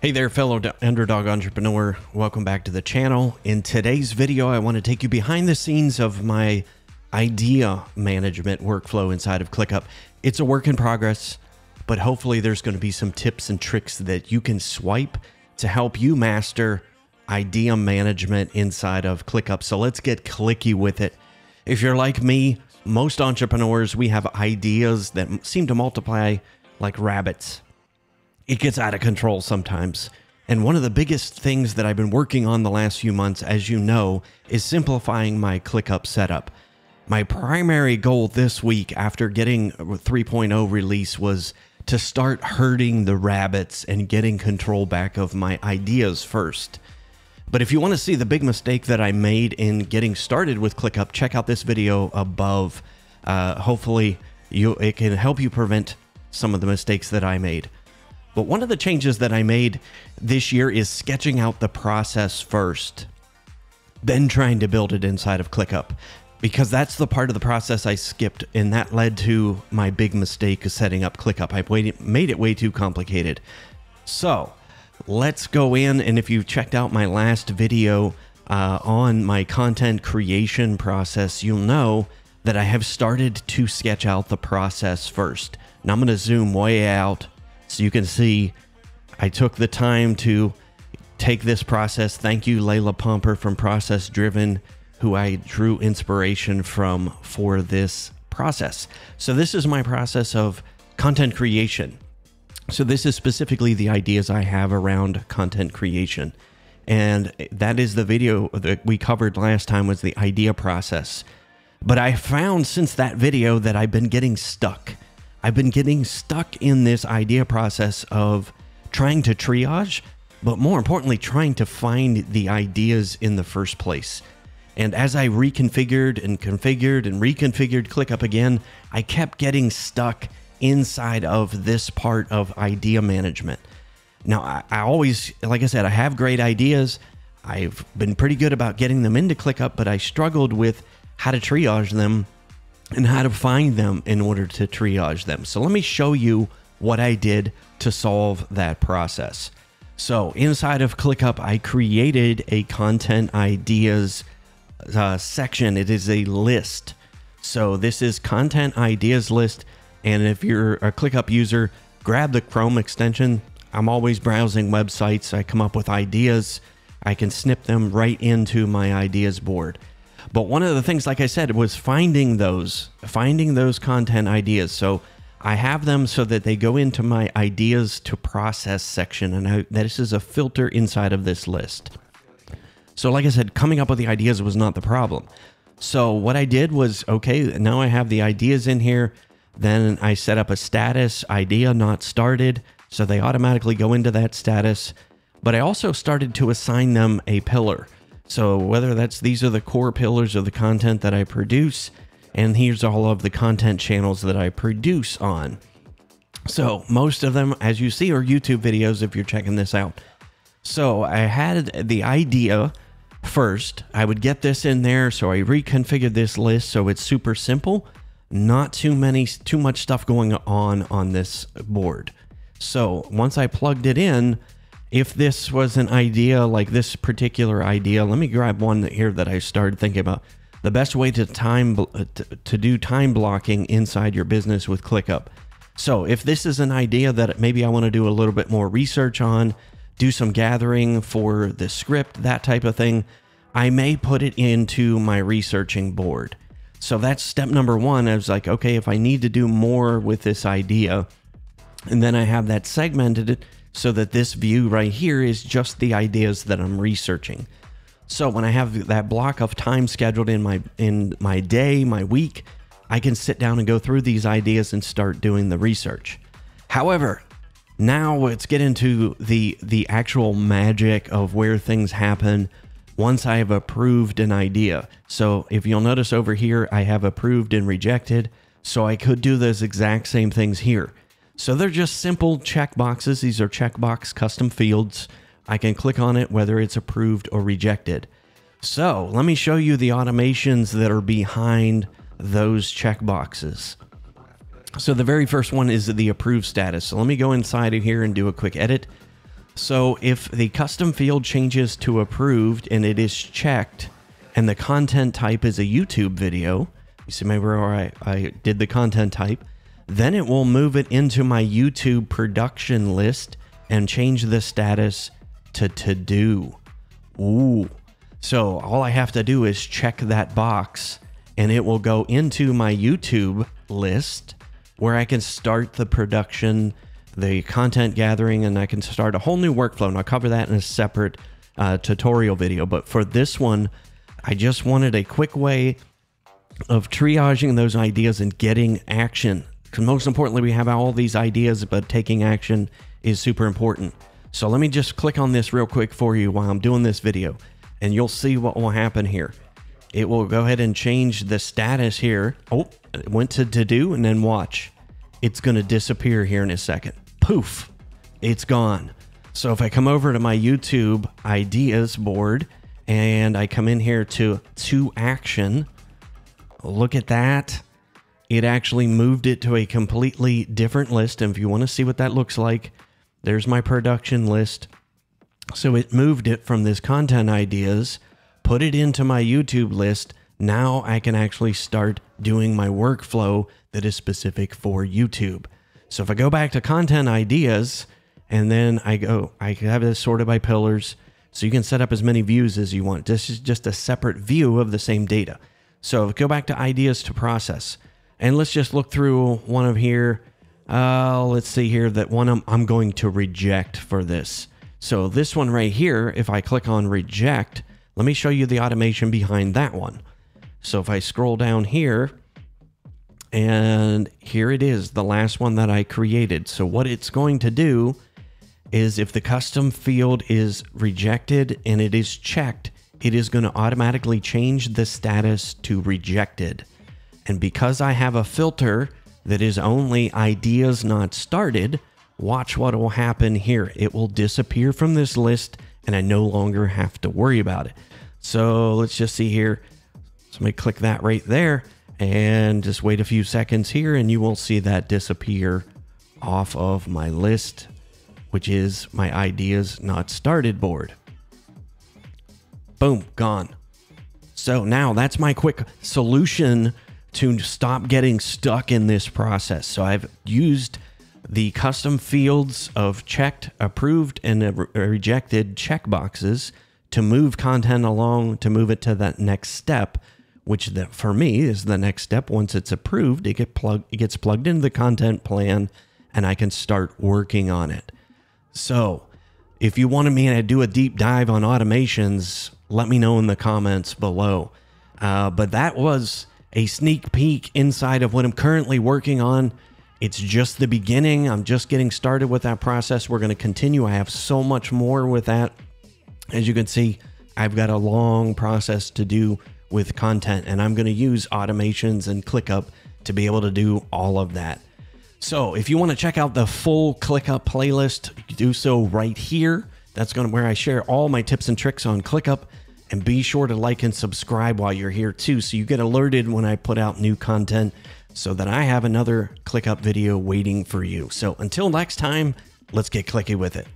Hey there, fellow underdog entrepreneur. Welcome back to the channel. In today's video, I want to take you behind the scenes of my idea management workflow inside of ClickUp. It's a work in progress, but hopefully there's going to be some tips and tricks that you can swipe to help you master idea management inside of ClickUp. So let's get clicky with it. If you're like me, most entrepreneurs, we have ideas that seem to multiply like rabbits. It gets out of control sometimes. And one of the biggest things that I've been working on the last few months, as you know, is simplifying my ClickUp setup. My primary goal this week after getting 3.0 release was to start herding the rabbits and getting control back of my ideas first. But if you want to see the big mistake that I made in getting started with ClickUp, check out this video above. Hopefully it can help you prevent some of the mistakes that I made. But one of the changes that I made this year is sketching out the process first, then trying to build it inside of ClickUp, because that's the part of the process I skipped, and that led to my big mistake of setting up ClickUp. I made it way too complicated. So let's go in, and if you've checked out my last video on my content creation process, you'll know that I have started to sketch out the process first. Now I'm going to zoom way out. So you can see I took the time to take this process. Thank you, Layla Pomper from Process Driven, who I drew inspiration from for this process. So this is my process of content creation. So this is specifically the ideas I have around content creation. And that is the video that we covered last time, was the idea process. But I found since that video that I've been getting stuck. I've been getting stuck in this idea process of trying to triage, but more importantly, trying to find the ideas in the first place. And as I reconfigured and configured and reconfigured ClickUp again, I kept getting stuck inside of this part of idea management. Now, I always, like I said, I have great ideas. I've been pretty good about getting them into ClickUp, but I struggled with how to triage them and how to find them in order to triage them. So let me show you what I did to solve that process. So inside of ClickUp, I created a content ideas section. It is a list. So this is content ideas list. And if you're a ClickUp user, grab the Chrome extension. I'm always browsing websites. I come up with ideas. I can snip them right into my ideas board. But one of the things, like I said, was finding those content ideas. So I have them so that they go into my ideas to process section. And this is a filter inside of this list. So like I said, coming up with the ideas was not the problem. So what I did was, okay, now I have the ideas in here. Then I set up a status, idea not started. So they automatically go into that status. But I also started to assign them a pillar. So whether these are the core pillars of the content that I produce, and here's all of the content channels that I produce on. So most of them, as you see, are YouTube videos if you're checking this out. So I had the idea first. I would get this in there, so I reconfigured this list so it's super simple. Not too much stuff going on this board. So once I plugged it in, if this was an idea, like this particular idea, let me grab one here that I started thinking about. The best way to do time blocking inside your business with ClickUp. So if this is an idea that maybe I want to do a little bit more research on, do some gathering for the script, that type of thing, I may put it into my researching board. So that's step number one. I was like, okay, if I need to do more with this idea, and then I have that segmented so that this view right here is just the ideas that I'm researching. So when I have that block of time scheduled in my day, my week, I can sit down and go through these ideas and start doing the research. However, now let's get into the actual magic of where things happen once I have approved an idea. So if you'll notice over here, I have approved and rejected. So I could do those exact same things here. So they're just simple checkboxes. These are checkbox custom fields. I can click on it, whether it's approved or rejected. So let me show you the automations that are behind those checkboxes. So the very first one is the approved status. So let me go inside of here and do a quick edit. So if the custom field changes to approved and it is checked and the content type is a YouTube video, you see maybe where I did the content type, then it will move it into my YouTube production list and change the status to do. Ooh. So all I have to do is check that box and it will go into my YouTube list where I can start the production, the content gathering, and I can start a whole new workflow. And I'll cover that in a separate tutorial video. But for this one, I just wanted a quick way of triaging those ideas and getting action. Because most importantly, we have all these ideas, but taking action is super important. So let me just click on this real quick for you while I'm doing this video, and you'll see what will happen here. It will go ahead and change the status here. Oh, it went to do, and then watch. It's going to disappear here in a second. Poof, it's gone. So if I come over to my YouTube ideas board and I come in here to action, look at that. It actually moved it to a completely different list. And if you want to see what that looks like, there's my production list. So it moved it from this content ideas, put it into my YouTube list. Now I can actually start doing my workflow that is specific for YouTube. So if I go back to content ideas and then I have this sorted by pillars. So you can set up as many views as you want. This is just a separate view of the same data. So go back to ideas to process, and let's just look through one of here. Let's see here that one I'm going to reject for this. So this one right here, if I click on reject, let me show you the automation behind that one. So if I scroll down here, and here it is, the last one that I created. So what it's going to do is if the custom field is rejected and it is checked, it is going to automatically change the status to rejected. And because I have a filter that is only ideas not started, watch what will happen here. It will disappear from this list and I no longer have to worry about it. So let's just see here. So let me click that right there and just wait a few seconds here, and you will see that disappear off of my list, which is my ideas not started board. Boom, gone. So now that's my quick solution to stop getting stuck in this process. So I've used the custom fields of checked, approved, and rejected checkboxes to move content along, to move it to that next step, which for me is the next step. Once it's approved, it gets plugged into the content plan and I can start working on it. So if you wanted me to do a deep dive on automations, let me know in the comments below. But that was a sneak peek inside of what I'm currently working on. It's just the beginning. I'm just getting started with that process. We're going to continue. I have so much more with that. As you can see, I've got a long process to do with content, and I'm going to use automations and ClickUp to be able to do all of that. So if you want to check out the full ClickUp playlist, do so right here. That's where I share all my tips and tricks on ClickUp. And be sure to like and subscribe while you're here too, so you get alerted when I put out new content, so that I have another ClickUp video waiting for you. So until next time, let's get clicky with it.